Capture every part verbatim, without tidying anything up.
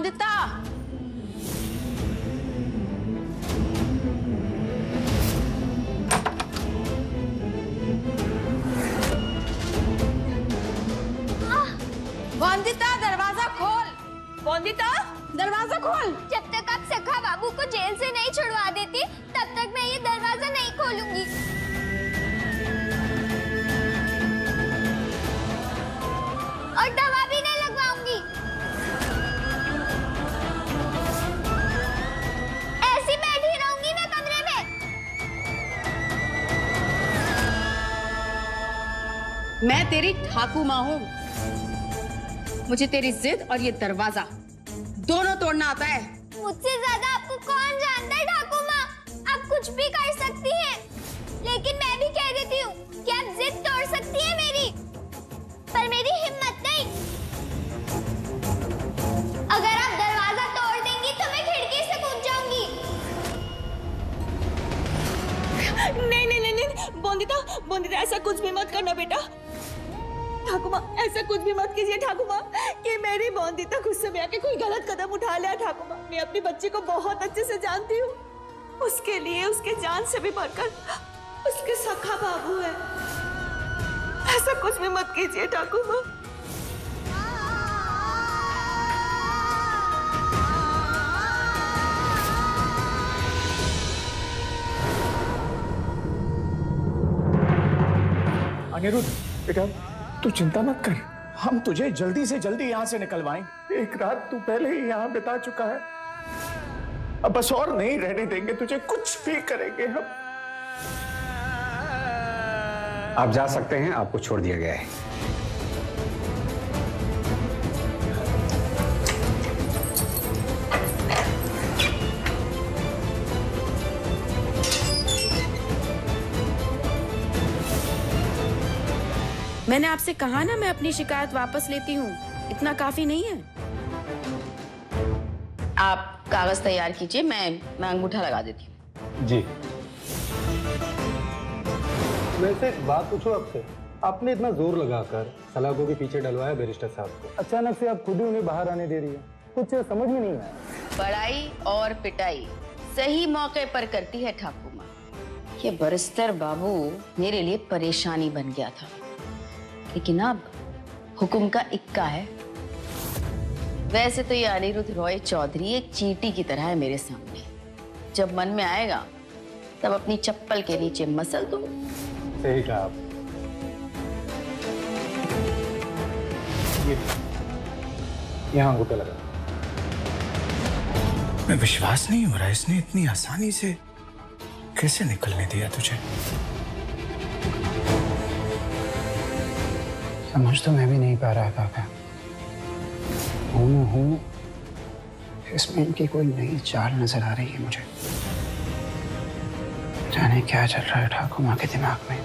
बंदिता, बंदिता दरवाजा खोल। बंदिता दरवाजा खोल। जब तक आप सखा बाबू को जेल से नहीं छुड़वा देती तब तक मैं ये दरवाजा नहीं खोलूंगी। और दवा भी नहीं लगवाऊंगी। ऐसी बैठी रहूंगी मैं कमरे में। मैं तेरी ठाकू माँ हूँ, मुझे तेरी जिद और ये दरवाजा दोनों तोड़ना आता है। मुझसे ज्यादा आपको कौन जानता है ठाकू माँ, आप कुछ भी कर सकती हैं। लेकिन मैं भी कह देती हूँ कि आप जिद तोड़ सकती हैं मेरी, पर मेरी हिम्मत नहीं। अगर आप दरवाजा तोड़ देंगी तो मैं खिड़की से कूद जाऊंगी। नहीं नहीं नहीं नहीं बंदिता, बंदिता ऐसा कुछ भी मत करना बेटा। ठाकुमा ऐसा कुछ भी मत कीजिए ठाकुमा, कि मेरी बंदिता गुस्से में आके कोई गलत कदम उठा लिया। ठाकुमा मैं अपनी बच्ची को बहुत अच्छे से जानती हूँ, उसके लिए उसके जान से भी बढ़कर उसके सखा बाबू है। ऐसा कुछ भी मत कीजिए ठाकुमा। अनिरुद्ध बेटा तू चिंता मत कर, हम तुझे जल्दी से जल्दी यहाँ से निकलवाएं। एक रात तू पहले ही यहाँ बिता चुका है, अब बस और नहीं रहने देंगे तुझे, कुछ भी करेंगे हम। आप जा सकते हैं, आपको छोड़ दिया गया है। मैंने आपसे कहा ना मैं अपनी शिकायत वापस लेती हूँ, इतना काफी नहीं है। आप कागज तैयार कीजिए, मैं मैं अंगूठा लगा देती हूँ। जी वैसे एक बात पूछो आपसे, आपने इतना जोर लगाकर सलाखों के पीछे डलवाया बैरिस्टर साहब को, अचानक से आप खुद ही उन्हें बाहर आने दे रही है, कुछ समझ में नहीं आया। बड़ाई और पिटाई सही मौके पर करती है ठाकुर माँ। ये बैरिस्टर बाबू मेरे लिए परेशानी बन गया था, लेकिन अब हुक्म का इक्का है। वैसे तो ये अनिरुद्ध रॉय चौधरी एक चींटी की तरह है मेरे सामने, जब मन में आएगा तब अपनी चप्पल के नीचे मसल दो। सही कहा आप। ये यहाँ अंगूठा लगा। मैं विश्वास नहीं हो रहा, इसने इतनी आसानी से कैसे निकलने दिया तुझे। समझ तो मैं भी नहीं पा रहा काका, हूँ हूँ इसमें इनकी कोई नई चाल नजर आ रही है मुझे। जाने क्या चल रहा है ठाकुर माँ के दिमाग में।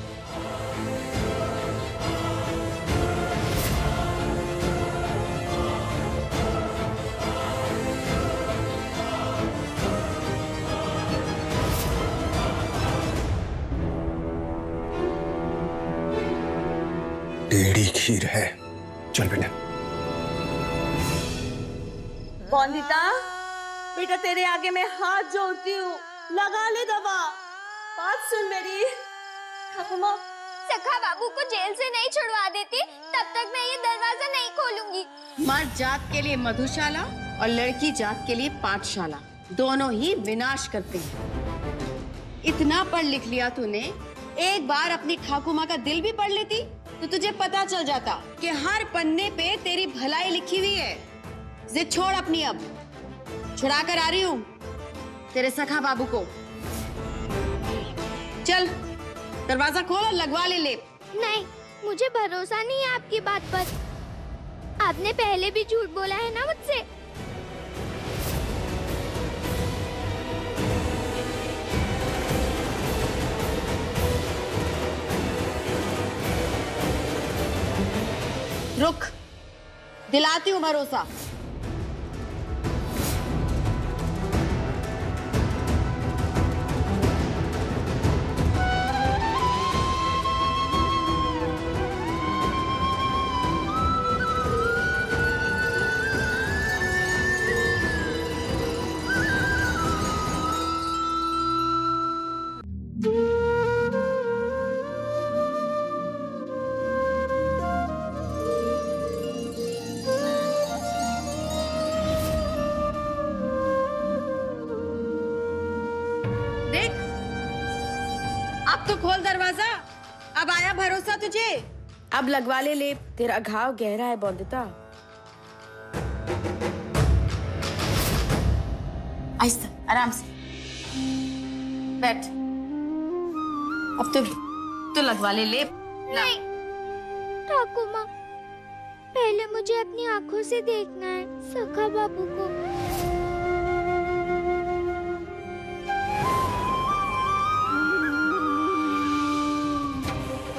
टेढ़ी खीर है, चल बेटा। बंदिता बेटा तेरे आगे मैं हाथ जोड़ती हूँ, लगा ले दवा। बात सुन मेरी। ठाकुमा सखा बाबू को जेल से नहीं छुड़वा देती तब तक मैं ये दरवाजा नहीं खोलूंगी। माँ जात के लिए मधुशाला और लड़की जात के लिए पाठशाला, दोनों ही विनाश करते हैं। इतना पढ़ लिख लिया तूने, एक बार अपनी ठाकुमा का दिल भी पढ़ लेती तो तुझे पता चल जाता कि हर पन्ने पे तेरी भलाई लिखी हुई है। जिद छोड़ अपनी, अब छुड़ा कर आ रही हूँ तेरे सखा बाबू को। चल दरवाजा खोल और लगवा ले लेप। नहीं, मुझे भरोसा नहीं है आपकी बात पर, आपने पहले भी झूठ बोला है ना मुझसे। रुक, दिलाती हूँ भरोसा। देख, अब तो खोल दरवाजा, अब आया भरोसा तुझे। अब लगवा ले लेप, तेरा घाव गहरा है बोंदिता। आहिस्ता, आराम से बैठ। अब तो तो लगवा ले लेप। नहीं ठाकुर माँ, पहले मुझे अपनी आंखों से देखना है सखा बाबू को।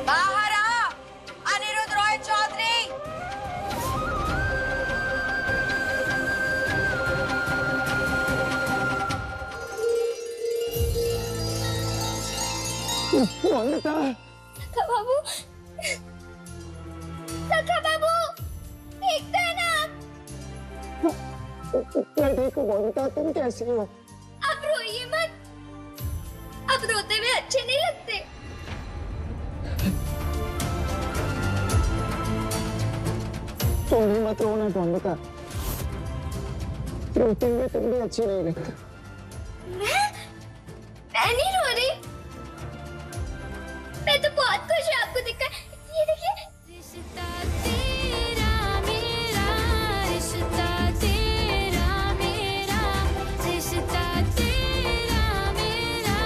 बाहर आ अनिरुद्ध रॉय चौधरी। सखा बाबू, सखा बाबू, देखते हैं ना आप। देखो बोंदिता, तुम कैसी हो? अब रोइए मत, अब रोते हुए अच्छे नहीं लगते। तुम भी मत रोना बोंदिता, रोते हुए तुम भी अच्छी नहीं लगती। मैं मैं नहीं रो रही, मैं तो बहुत खुश हूँ आपको देखकर। ये देखिए, रिश्ता तेरा मेरा, रिश्ता तेरा मेरा, रिश्ता तेरा मेरा,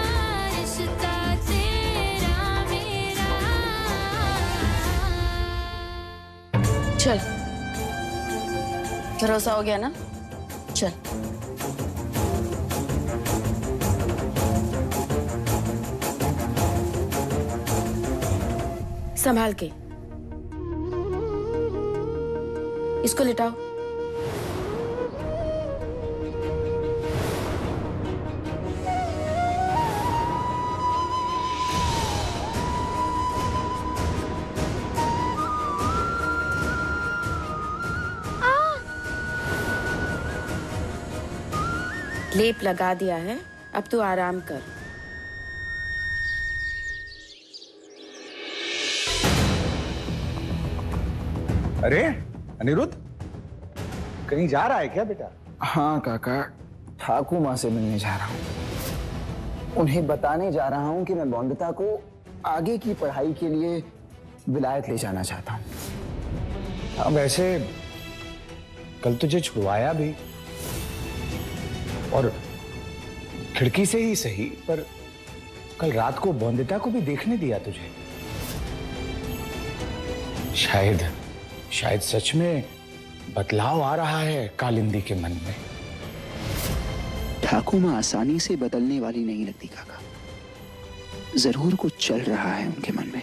रिश्ता तेरा मेरा। चल, भरोसा हो गया ना? चल। संभाल के इसको लिटाओ। लेप लगा दिया है, अब तू आराम कर। अरे अनिरुद्ध, कहीं जा रहा है क्या बेटा? हाँ काका, ठाकुर माँ से मिलने जा रहा हूँ। उन्हें बताने जा रहा हूँ कि मैं बोंदिता को आगे की पढ़ाई के लिए विलायत ले जाना चाहता हूँ। वैसे कल तुझे छुड़वाया भी, और खिड़की से ही सही, पर कल रात को बोंदिता को भी देखने दिया तुझे। शायद शायद सच में बदलाव आ रहा है कालिंदी के मन में। ठाकुर माँ आसानी से बदलने वाली नहीं लगती काका, जरूर कुछ चल रहा है उनके मन में।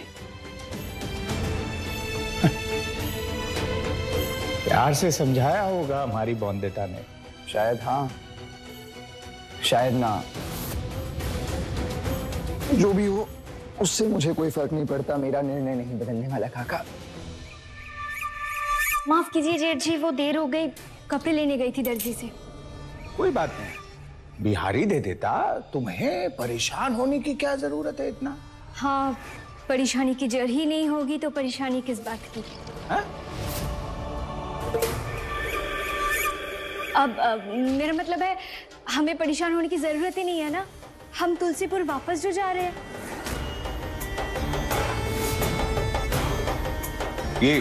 प्यार से समझाया होगा हमारी बोंदिता ने, शायद हाँ शायद ना। जो भी हो, उससे मुझे कोई फर्क नहीं पड़ता, मेरा निर्णय नहीं बदलने वाला काका। माफ कीजिए जेठ जी, वो देर हो गई, कपड़े लेने गई थी दर्जी से। कोई बात नहीं, बिहारी दे देता, तुम्हें परेशान होने की क्या जरूरत है इतना। हाँ, परेशानी की जड़ ही नहीं होगी तो परेशानी किस बात की। हा? अब, अब मेरा मतलब है, हमें परेशान होने की जरूरत ही नहीं है ना। हम तुलसीपुर वापस जो जा रहे हैं। ये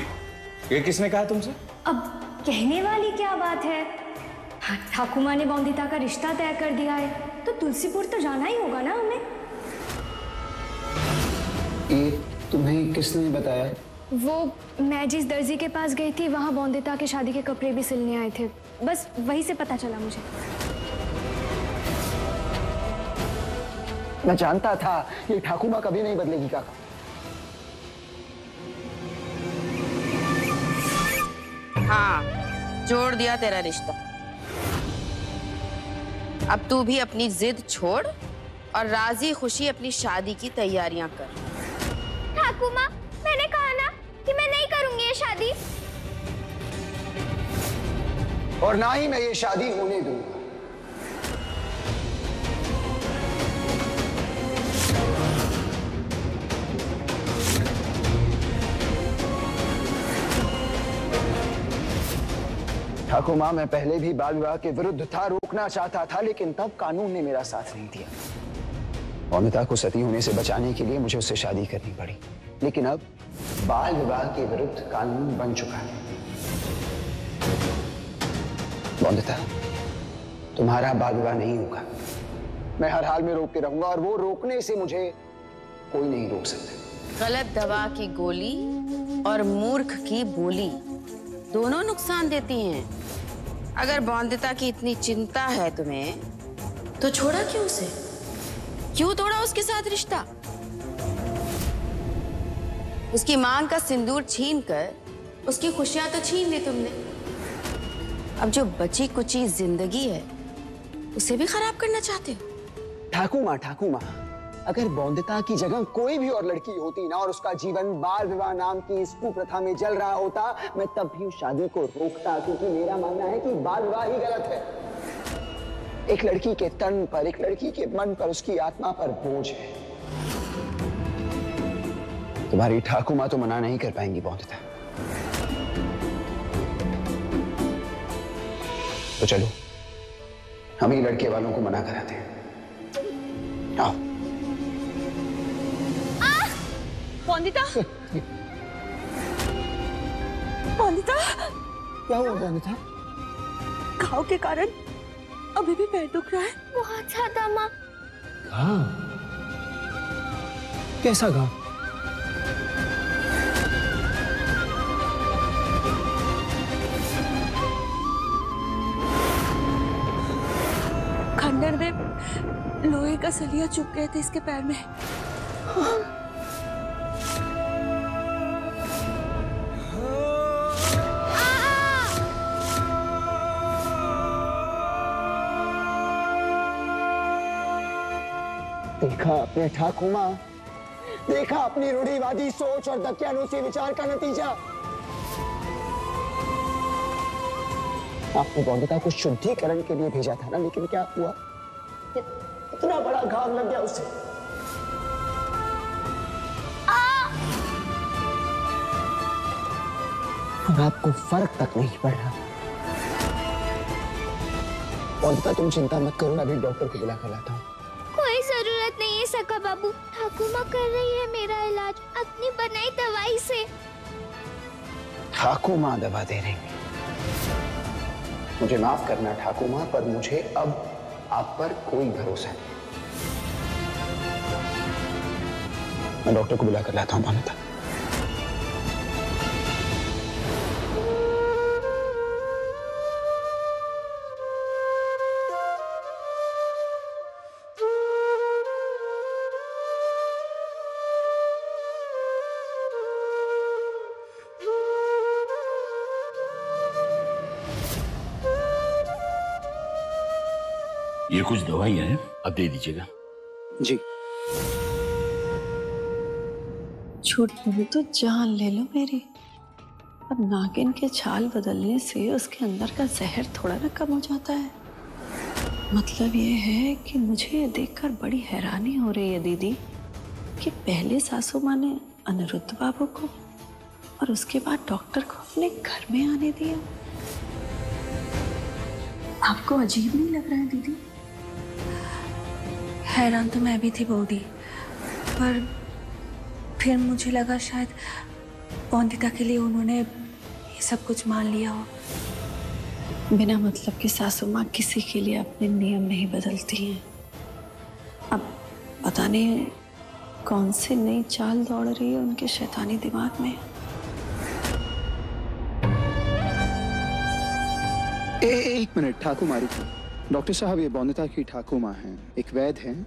ये किसने कहा तुमसे? अब कहने वाली क्या बात है। हाँ, ठाकुर माँ ने बोंदिता का रिश्ता तय कर दिया है तो तुलसीपुर तो जाना ही होगा ना हमें। ये तुम्हें किसने बताया? वो मैं जिस दर्जी के पास गई थी, वहाँ बोंदिता के शादी के कपड़े भी सिलने आए थे, बस वहीं से पता चला मुझे। मैं जानता था ये ठाकुर माँ कभी नहीं बदलेगी काका। हाँ, जोड़ दिया तेरा रिश्ता। अब तू भी अपनी जिद छोड़ और राजी खुशी अपनी शादी की तैयारियां कर। ठाकुर माँ, मैंने कहा ना कि मैं नहीं करूंगी ये शादी, और ना ही मैं ये शादी होने दूंगा। ठाकुर माँ, मैं पहले भी बाल विवाह के विरुद्ध था, रोकना चाहता था, लेकिन तब कानून ने मेरा साथ नहीं दिया। बॉन्दिता को सती होने से बचाने के लिए मुझे उससे शादी करनी पड़ी, लेकिन अब बाल विवाह के विरुद्ध कानून बन चुका है। बॉन्दिता, तुम्हारा बाल विवाह नहीं होगा। मैं हर हाल में रोक के रहूंगा और वो रोकने से मुझे कोई नहीं रोक सकता। गलत दवा की गोली और मूर्ख की बोली दोनों नुकसान देती हैं। अगर बॉन्दिता की इतनी चिंता है तुम्हें, तो छोड़ा क्यों उसे? क्यों तोड़ा उसके साथ रिश्ता? उसकी मांग का सिंदूर छीनकर उसकी खुशियां तो छीन ली तुमने। अब जो बची कुची जिंदगी है उसे भी खराब करना चाहते हो? ठाकू माँ, ठाकू माँ, अगर बॉन्दिता की जगह कोई भी और लड़की होती ना और उसका जीवन बाल विवाह नाम की इस कुप्रथा में जल रहा होता, मैं तब भी उस शादी को रोकता, क्योंकि मेरा मानना है कि बाल विवाह ही गलत है। एक लड़की के तन पर, एक लड़की के मन पर, उसकी आत्मा पर बोझ है। तुम्हारी ठाकू माँ तो मना नहीं कर पाएंगी बॉन्दिता। तो चलो हम ही लड़के वालों को मना कराते हैं। आओ। बॉन्दिता, बॉन्दिता, क्या हुआ बॉन्दिता? घाव के कारण अभी भी पैर दुख रहा है। बहुत ज्यादा माँ। घाव? कैसा घाव? खंडर में लोहे का सलिया चुभ गए थे इसके पैर में। हाँ। देखा अपने ठाकुर माँ, देखा अपनी रूढ़िवादी सोच और दकियानूसी विचार का नतीजा। आपने बॉन्दिता को शुद्धिकरण के लिए भेजा था ना, लेकिन क्या हुआ? इतना बड़ा घाव लग गया उसे। और आपको फर्क तक नहीं पड़ रहा। बॉन्दिता, तुम चिंता मत करो, मैं अभी डॉक्टर को बुलाकर लाता हूँ। जरूरत नहीं है सका बाबू, ठाकुमा कर रही है मेरा इलाज अपनी बनाई दवाई से। ठाकुमा दवा दे रही है। मुझे माफ करना ठाकुमा, पर मुझे अब आप पर कोई भरोसा नहीं। मैं डॉक्टर को बुलाकर लाता हूँ बॉन्दिता। ये कुछ दवाई है, आप दे दीजिएगा। जी। छूट मिले तो जान ले लो मेरी। अब नागिन के छाल बदलने से उसके अंदर का जहर थोड़ा ना कम हो जाता है। मतलब ये है कि मुझे ये देखकर बड़ी हैरानी हो रही है दीदी कि पहले सासू माँ ने अनिरुद्ध बाबू को और उसके बाद डॉक्टर को अपने घर में आने दिया। आपको अजीब नहीं लग रहा है दीदी? हैरान तो मैं भी थी बॉडी, पर फिर मुझे लगा शायद बॉन्दिता के लिए उन्होंने ये सब कुछ मान लिया हो। बिना मतलब कि सासू माँ किसी के लिए अपने नियम नहीं बदलती हैं। अब पता नहीं कौन सी नई चाल दौड़ रही है उनके शैतानी दिमाग में। ए, एक मिनट ठाकुर मारू, डॉक्टर साहब, ये बॉन्दिता की ठाकुर माँ हैं, एक वैद्य हैं,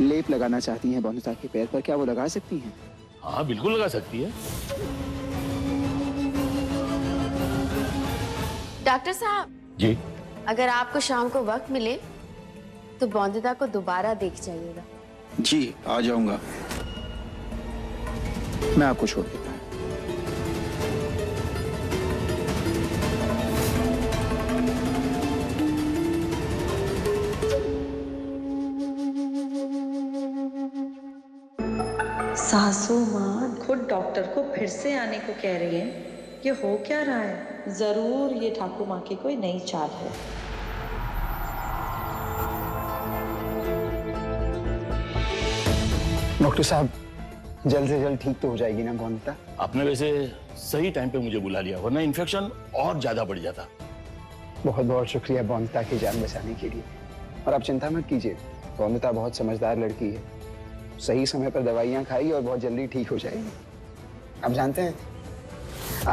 लेप लगाना चाहती हैं बॉन्दिता के पैर पर। क्या वो लगा सकती हैं? हाँ बिल्कुल लगा सकती है। डॉक्टर साहब जी, अगर आपको शाम को वक्त मिले तो बॉन्दिता को दोबारा देख जाइएगा। जी आ जाऊंगा, मैं आपको छोड़ देता हूँ। सासू माँ खुद डॉक्टर को फिर से आने को कह रही है। ये हो क्या रहा है? जरूर ये ठाकुर माँ की कोई नई चाल है। डॉक्टर साहब, जल्द से जल्द ठीक तो हो जाएगी ना बोंदिता? आपने वैसे सही टाइम पे मुझे बुला लिया, वरना इन्फेक्शन और ज्यादा बढ़ जाता। बहुत बहुत शुक्रिया बोंदिता की जान बचाने के लिए। और आप चिंता मत कीजिए, बोंदिता बहुत समझदार लड़की है, सही समय पर दवाइयाँ खाई और बहुत जल्दी ठीक हो जाएगी। आप जानते हैं,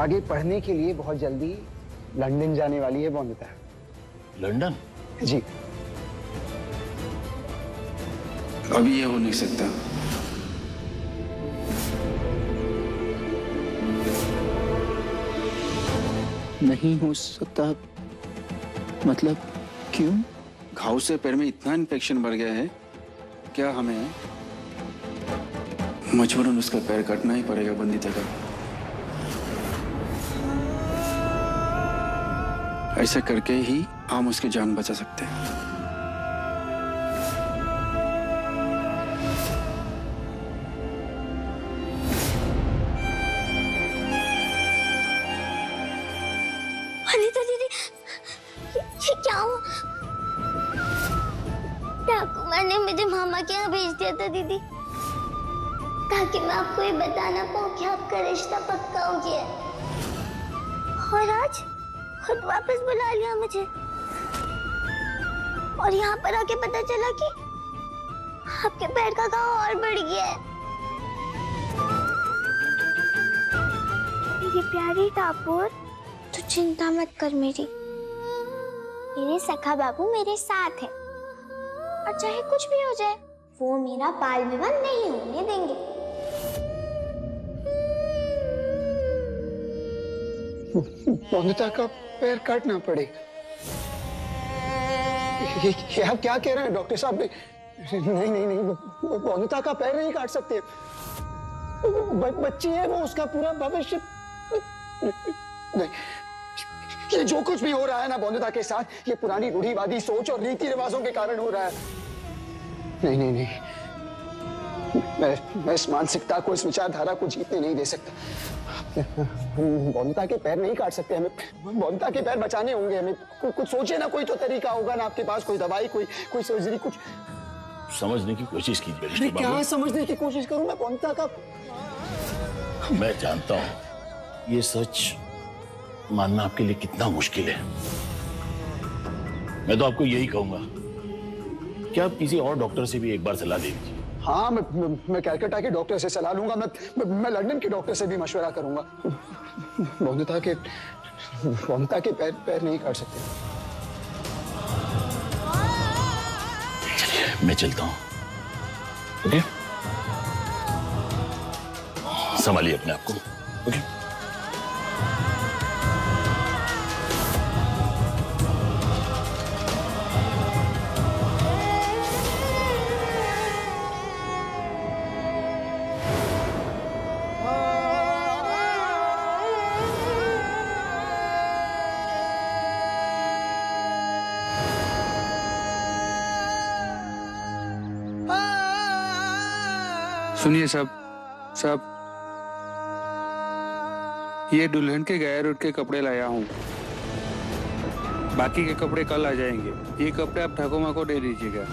आगे पढ़ने के लिए बहुत जल्दी लंदन जाने वाली है बोंदिता। लंदन? जी। अब ये हो नहीं सकता। नहीं हो सकता मतलब क्यों? घाव से पैर में इतना इन्फेक्शन बढ़ गया है, क्या हमें मजबूरन उसका पैर काटना ही पड़ेगा बोंदिता का? ऐसा करके ही हम उसकी जान बचा सकते हैं। दीदी, ताकि मैं आपको ये बताना पाऊँ कि आपका रिश्ता पक्का हो गया है, और आज खुद वापस बुला लिया मुझे, और यहाँ पर आके पता चला कि आपके पैर का घाव और बढ़ गया है। मेरी प्यारी टापुर, तू चिंता मत कर मेरी, मेरे सखा बाबू मेरे साथ है, और चाहे कुछ भी हो जाए वो मेरा बाल विवाह नहीं होने देंगे। बोंदिता का पैर काटना पड़ेगा? ये आप क्या कह रहे हैं डॉक्टर साहब? नहीं नहीं नहीं, बोंदिता का पैर नहीं काट सकते, बच्ची है वो, उसका पूरा भविष्य। नहीं, ये जो कुछ भी हो रहा है ना बोंदिता के साथ, ये पुरानी रूढ़िवादी सोच और रीति रिवाजों के कारण हो रहा है। नहीं नहीं नहीं, मैं मैं इस मानसिकता को, इस विचारधारा को जीतने नहीं दे सकता। बोंदिता के पैर नहीं काट सकते, हमें बोंदिता के पैर बचाने होंगे। हमें कु, कुछ सोचे ना, कोई तो तरीका होगा ना आपके पास, कोई दवाई, कोई कोई सर्जरी, कुछ। समझने की कोशिश कीजिए। क्या समझने की कोशिश करूं मैं बोंदिता का? मैं जानता हूँ ये सच मानना आपके लिए कितना मुश्किल है। मैं तो आपको यही कहूंगा, क्या आप किसी और डॉक्टर से भी एक बार सलाह ले लीजिए। हाँ, मैं मैं कलकत्ता के डॉक्टर से सलाह लूंगा, मैं मैं लंदन के डॉक्टर से भी मशवरा करूंगा। बोंदिता के बोंदिता के पैर पैर नहीं काट सकते। चलिए मैं चलता हूँ। ओके, संभालिए अपने आप को। ओके, सुनिए साहब, साहब ये दुल्हन के गैर उठ के कपड़े लाया हूँ, बाकी के कपड़े कल आ जाएंगे। ये कपड़े आप ठाकुमा को दे दीजिएगा।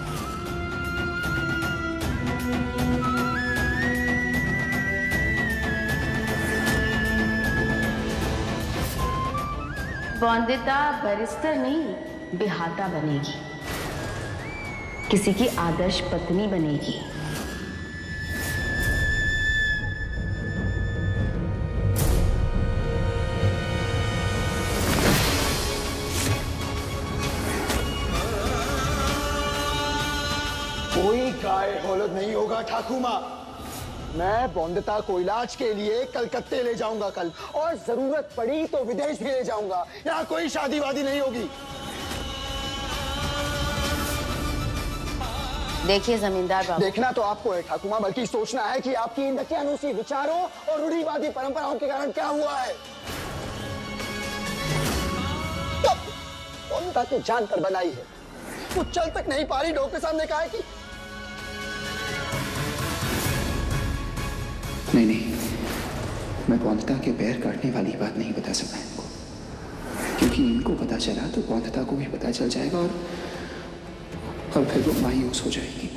बोंदिता बैरिस्टर नहीं, बेहाता बनेगी, किसी की आदर्श पत्नी बनेगी। नहीं होगा ठाकुमा, मैं बोंदिता को इलाज के लिए कलकत्ते ले जाऊंगा कल, और जरूरत पड़ी तो विदेश भी ले जाऊंगा। यहाँ कोई शादी वादी नहीं होगी। देखिए जमींदार बाबू, देखना तो आपको है ठाकुमा, बल्कि सोचना है कि आपकी इन नक्यानूसी विचारों और रूढ़िवादी परंपराओं के कारण क्या हुआ है। तो, बोंदिता की जान पर बनाई है, वो चल तक नहीं पा रही। डॉक्टर साहब ने कहा है कि नहीं नहीं, मैं बोंदिता के पैर काटने वाली बात नहीं बता सकता इनको, क्योंकि इनको पता चला तो बोंदिता को भी पता चल जाएगा, और और फिर वो मायूस हो जाएगी।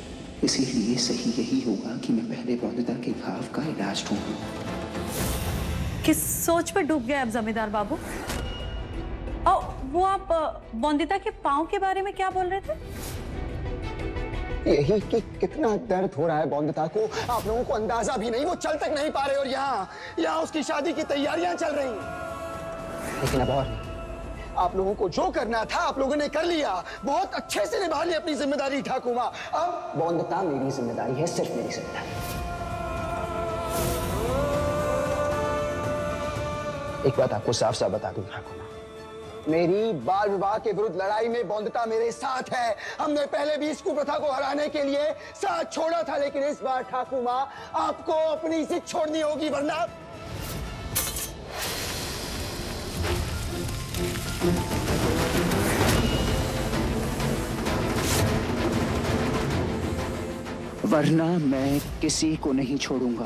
इसीलिए सही यही होगा कि मैं पहले बंदिता के घाव का इलाज ढूंढूं। किस सोच पर डूब गए अब जमींदार बाबू? और वो आप बंदिता के पांव के बारे में क्या बोल रहे थे? यही कि कितना दर्द हो रहा है बॉन्दिता को, आप लोगों को अंदाजा भी नहीं। वो चल तक नहीं पा रहे और यहाँ यहाँ उसकी शादी की तैयारियां चल रही हैं। लेकिन अब और आप लोगों को जो करना था आप लोगों ने कर लिया, बहुत अच्छे से निभा ली अपनी जिम्मेदारी ठाकुमा। अब बॉन्दिता मेरी जिम्मेदारी है, सिर्फ मेरी जिम्मेदारी। एक बात आपको साफ साफ बता दूं ठाकुमा, मेरी बाल विवाह के विरुद्ध लड़ाई में बॉन्दिता मेरे साथ है। हमने पहले भी इस कुप्रथा को हराने के लिए साथ छोड़ा था, लेकिन इस बार ठाकुमा आपको अपनी जिद छोड़नी होगी, वरना वरना मैं किसी को नहीं छोड़ूंगा।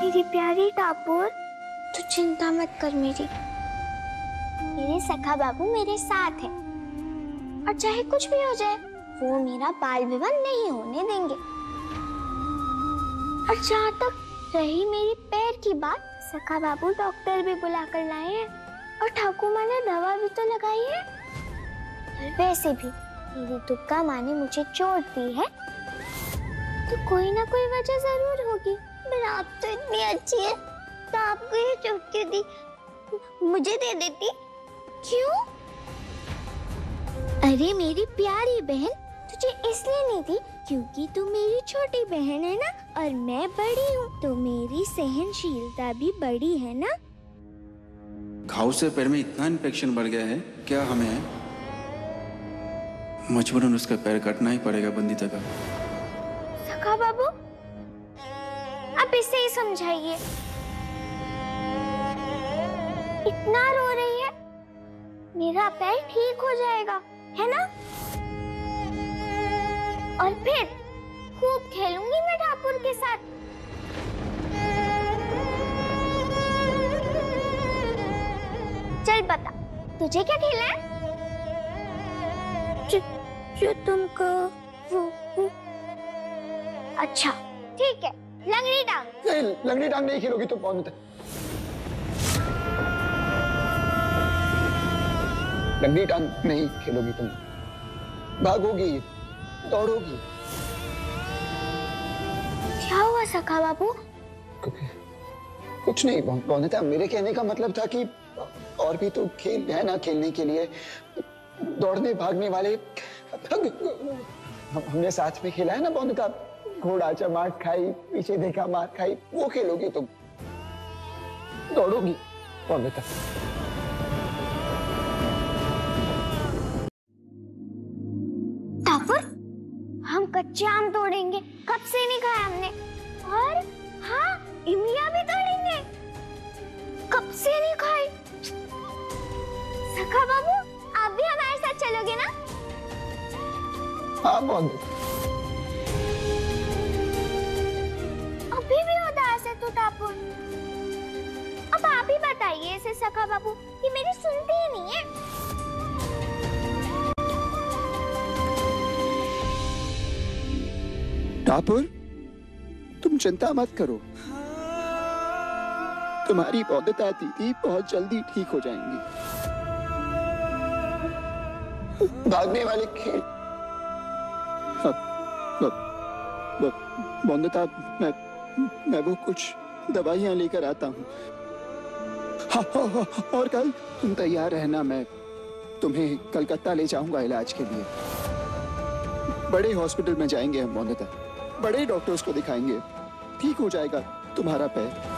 मेरी प्यारी टापुर, तू चिंता मत कर मेरी। मेरे सखा बाबू मेरे साथ है और चाहे कुछ भी हो जाए वो मेरा बाल विवाह नहीं होने देंगे। और जहाँ तक रही मेरी पैर की बात, सखा बाबू डॉक्टर भी बुला कर लाए हैं और ठाकुमा ने दवा भी तो लगाई है। और वैसे भी मेरी दुग्गा माँ ने मुझे चोट दी है तो कोई ना कोई वजह जरूर होगी। आप तो इतनी अच्छी है तो आपको ये चोट क्यों दी? मुझे दे देती क्यों? अरे मेरी प्यारी बहन, तुझे इसलिए नहीं दी क्योंकि तू मेरी छोटी बहन है ना, और मैं बड़ी हूँ तो मेरी सहनशीलता भी बड़ी है ना। घाव से पैर में इतना इन्फेक्शन बढ़ गया है, क्या हमें मजबूरन उसका पैर काटना ही पड़ेगा बंदिता का? सखा बाबू आप इसे ही समझाइए, इतना रो रही है, मेरा पैर ठीक हो जाएगा है ना। और फिर खूब खेलूंगी मैं ठाकुर के साथ। चल बता तुझे क्या खेलना है? जो, जो तुमको वो। अच्छा ठीक है, लंगड़ी डांग। नहीं, लंगड़ी डांग नहीं खेलोगी तुम बॉन्दिता। लंगड़ी डांग नहीं खेलोगी तुम, भागोगी, दौड़ोगी। क्या हुआ सखा बाबू? कुछ नहीं बॉन्दिता, मेरे कहने का मतलब था कि और भी तो खेल है ना खेलने के लिए, दौड़ने भागने वाले। हमने साथ में खेला है ना बॉन्दिता, घोड़ा चमार खाई, पीछे देखा मार खाई, वो खेलोगी तुम, दौड़ोगी। बॉन्दिता ठाकुर, हम कच्चे आम तोड़ेंगे, कब से नहीं खाया हमने। और हाँ, इमलियां भी तोड़ेंगे, कब से नहीं खाई। सखा बाबू आप भी हमारे साथ चलोगे ना? हाँ बॉन्दिता। अब आप ही बताइए इसे सखा बाबू, ये मेरी सुनती ही नहीं है। टापुर तुम चिंता मत करो, तुम्हारी बॉन्दिता दीदी बहुत जल्दी ठीक हो जाएंगी। भागने वाले खेल बॉन्दिता, मैं मैं वो कुछ दवाइयां लेकर आता हूँ। हाँ, हाँ, हाँ, और कल तुम तैयार रहना, मैं तुम्हें कलकत्ता ले जाऊंगा इलाज के लिए। बड़े हॉस्पिटल में जाएंगे हम बॉन्दिता, बड़े डॉक्टर्स को दिखाएंगे, ठीक हो जाएगा तुम्हारा पैर।